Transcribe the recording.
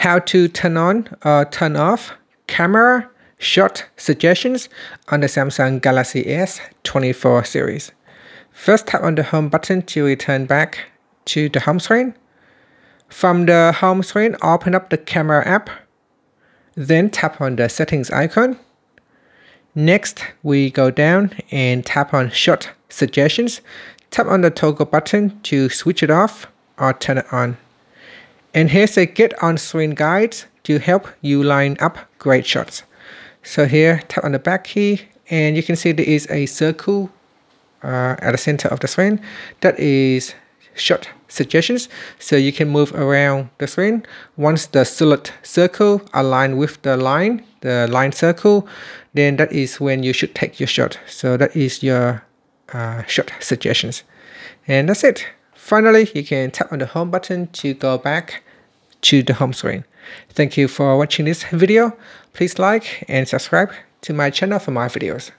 how to turn on or turn off camera shot suggestions on the Samsung Galaxy S24 series. First, tap on the home button to return back to the home screen. From the home screen, open up the camera app. Then tap on the settings icon. Next, we go down and tap on shot suggestions. Tap on the toggle button to switch it off or turn it on. And here's a get on screen guide to help you line up great shots. So here, tap on the back key and you can see there is a circle at the center of the screen. That is shot suggestions, so you can move around the screen. Once the solid circle aligns with the line circle, then that is when you should take your shot. So that is your shot suggestions, and that's it. Finally, you can tap on the home button to go back to the home screen. Thank you for watching this video. Please like and subscribe to my channel for more videos.